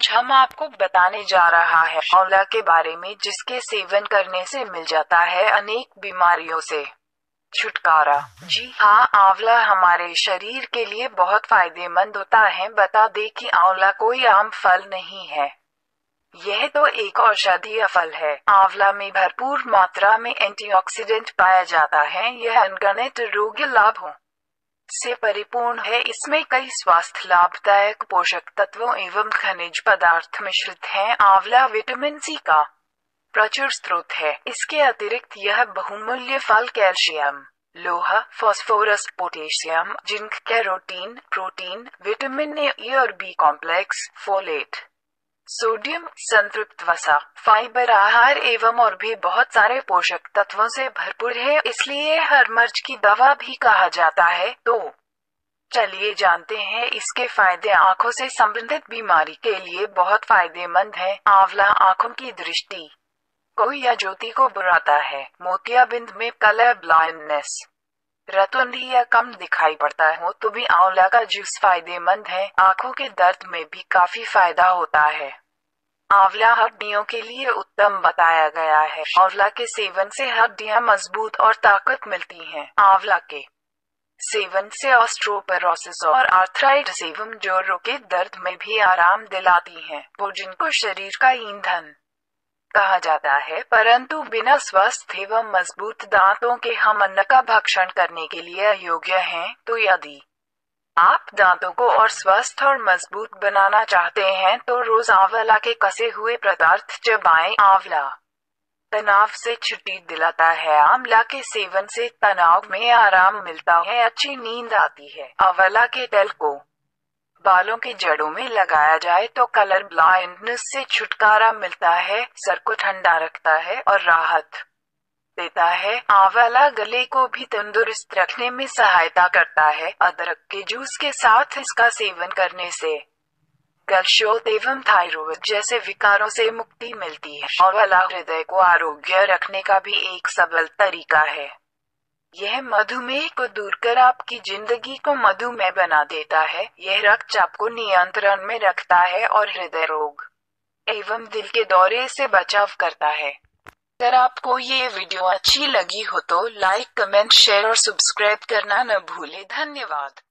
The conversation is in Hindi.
आज हम आपको बताने जा रहा है आंवला के बारे में, जिसके सेवन करने से मिल जाता है अनेक बीमारियों से छुटकारा। जी हाँ, आंवला हमारे शरीर के लिए बहुत फायदेमंद होता है। बता दें कि आंवला कोई आम फल नहीं है, यह तो एक औषधीय फल है। आंवला में भरपूर मात्रा में एंटीऑक्सीडेंट पाया जाता है। यह अनगिनत रोग लाभों से परिपूर्ण है। इसमें कई स्वास्थ्य लाभदायक पोषक तत्वों एवं खनिज पदार्थ मिश्रित हैं। आंवला विटामिन सी का प्रचुर स्रोत है। इसके अतिरिक्त यह बहुमूल्य फल कैल्शियम, लोहा, phosphorus, potassium, zinc, carotene, protein, vitamin A और बी कॉम्प्लेक्स, फोलेट, सोडियम, संतृप्त वसा, फाइबर आहार एवं और भी बहुत सारे पोषक तत्वों से भरपूर है। इसलिए हर मर्ज की दवा भी कहा जाता है। तो चलिए जानते हैं इसके फायदे। आँखों से संबंधित बीमारी के लिए बहुत फायदेमंद है। आंवला आँखों की दृष्टि को या ज्योति को बढ़ाता है। मोतियाबिंद में कलर ब्लाइंडनेस, रतोंधी या कम दिखाई पड़ता हो तो भी आंवला का जूस फायदेमंद है। आँखों के दर्द में भी काफी फायदा होता है। आंवला हड्डियों के लिए उत्तम बताया गया है। आंवला के सेवन से हड्डियां मजबूत और ताकत मिलती हैं। आंवला के सेवन से ऑस्टियोपोरोसिस और आर्थराइटिस एवं जोड़ों के दर्द में भी आराम दिलाती है। भोजन को शरीर का ईंधन कहा जाता है, परंतु बिना स्वस्थ एवं मजबूत दांतों के हम अन्न का भक्षण करने के लिए अयोग्य हैं। तो यदि आप दांतों को और स्वस्थ और मजबूत बनाना चाहते हैं तो रोज आंवला के कसे हुए पदार्थ चबाएं। आंवला तनाव से छुट्टी दिलाता है। आंवला के सेवन से तनाव में आराम मिलता है, अच्छी नींद आती है। आंवला के तेल को बालों की जड़ों में लगाया जाए तो कलर ब्लाइंडनेस से छुटकारा मिलता है, सर को ठंडा रखता है और राहत देता है। आंवला गले को भी तंदुरुस्त रखने में सहायता करता है। अदरक के जूस के साथ इसका सेवन करने से गल-शोथ एवं थाइरोइड जैसे विकारों से मुक्ति मिलती है। आंवला हृदय को आरोग्य रखने का भी एक सबल तरीका है। यह मधुमेह को दूर कर आपकी जिंदगी को मधुमेह बना देता है। यह रक्तचाप को नियंत्रण में रखता है और हृदय रोग एवं दिल के दौरे से बचाव करता है। अगर आपको ये वीडियो अच्छी लगी हो तो लाइक, कमेंट, शेयर और सब्सक्राइब करना न भूलें। धन्यवाद।